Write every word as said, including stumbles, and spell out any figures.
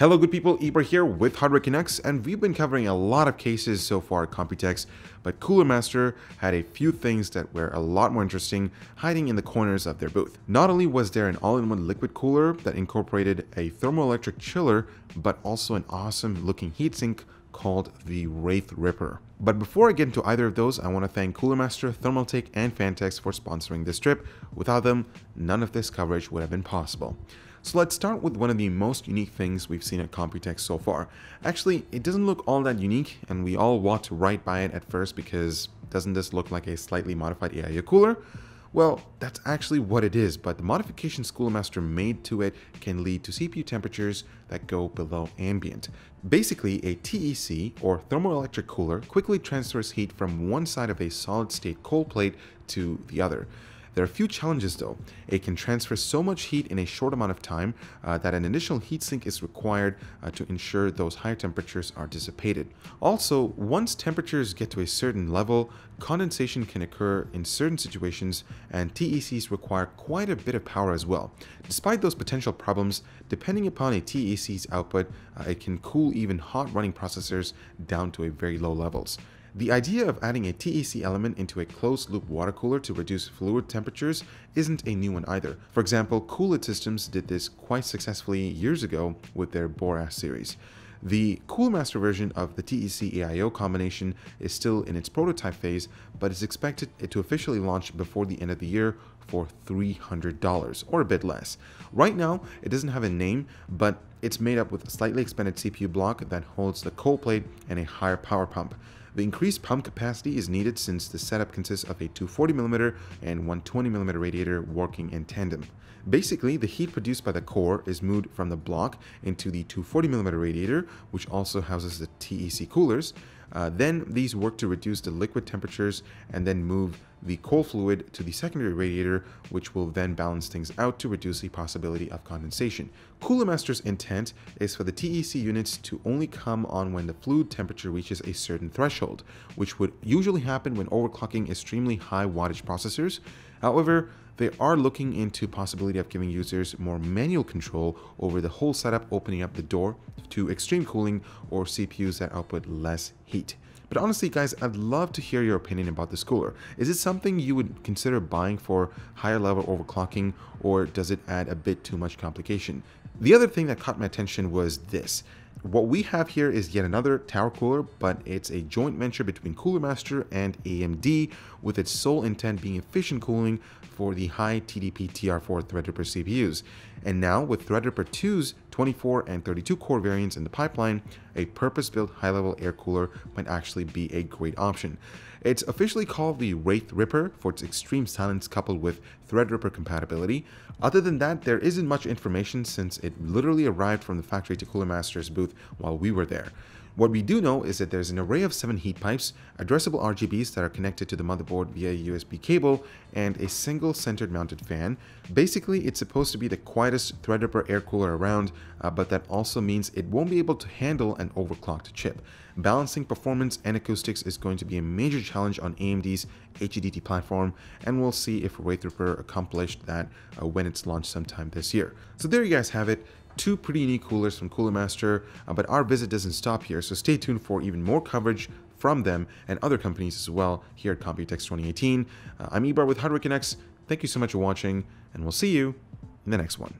Hello good people, Eber here with Hardware Canucks, and we've been covering a lot of cases so far at Computex, but Cooler Master had a few things that were a lot more interesting hiding in the corners of their booth. Not only was there an all-in-one liquid cooler that incorporated a thermoelectric chiller, but also an awesome looking heatsink called the Wraith Ripper. But before I get into either of those, I want to thank Cooler Master, Thermaltake, and Phanteks for sponsoring this trip. Without them, none of this coverage would have been possible. So let's start with one of the most unique things we've seen at Computex so far. Actually, it doesn't look all that unique, and we all walked right by it at first because doesn't this look like a slightly modified A I O cooler? Well, that's actually what it is, but the modifications Cooler Master made to it can lead to C P U temperatures that go below ambient. Basically, a T E C, or thermoelectric cooler, quickly transfers heat from one side of a solid-state cold plate to the other. There are a few challenges though. It can transfer so much heat in a short amount of time uh, that an additional heatsink is required uh, to ensure those higher temperatures are dissipated. Also, once temperatures get to a certain level, condensation can occur in certain situations, and T E Cs require quite a bit of power as well. Despite those potential problems, depending upon a T E C's output, uh, it can cool even hot running processors down to a very low levels. The idea of adding a T E C element into a closed-loop water cooler to reduce fluid temperatures isn't a new one either. For example, Coolit Systems did this quite successfully years ago with their Bora series. The Cooler Master version of the T E C A I O combination is still in its prototype phase, but is expected to officially launch before the end of the year for three hundred dollars, or a bit less. Right now, it doesn't have a name, but it's made up with a slightly expanded C P U block that holds the cold plate and a higher power pump. The increased pump capacity is needed since the setup consists of a two hundred forty millimeter and one hundred twenty millimeter radiator working in tandem. Basically, the heat produced by the core is moved from the block into the two hundred forty millimeter radiator, which also houses the T E C coolers. Uh, then these work to reduce the liquid temperatures and then move the cold fluid to the secondary radiator, which will then balance things out to reduce the possibility of condensation. Cooler Master's intent is for the T E C units to only come on when the fluid temperature reaches a certain threshold, which would usually happen when overclocking extremely high wattage processors. However, they are looking into the possibility of giving users more manual control over the whole setup, opening up the door to extreme cooling or C P Us that output less heat. But honestly guys, I'd love to hear your opinion about this cooler. Is it something you would consider buying for higher level overclocking, or does it add a bit too much complication? The other thing that caught my attention was this. What we have here is yet another tower cooler, but it's a joint venture between Cooler Master and A M D, with its sole intent being efficient cooling for the high T D P T R four Threadripper C P Us. And now with Threadripper two's twenty-four and thirty-two core variants in the pipeline, a purpose-built high-level air cooler might actually be a great option. It's officially called the Wraith Ripper for its extreme silence coupled with Threadripper compatibility. Other than that, there isn't much information since it literally arrived from the factory to Cooler Master's booth while we were there. What we do know is that there's an array of seven heat pipes, addressable R G Bs that are connected to the motherboard via U S B cable, and a single centered mounted fan. Basically, it's supposed to be the quietest Threadripper air cooler around, uh, but that also means it won't be able to handle an overclocked chip. Balancing performance and acoustics is going to be a major challenge on A M D's H E D T platform, and we'll see if Wraith Ripper accomplished that uh, when it's launched sometime this year. So there you guys have it. Two pretty unique coolers from Cooler Master, uh, but our visit doesn't stop here, so stay tuned for even more coverage from them and other companies as well here at Computex twenty eighteen. Uh, I'm Eber with Hardware Canucks. Thank you so much for watching, and we'll see you in the next one.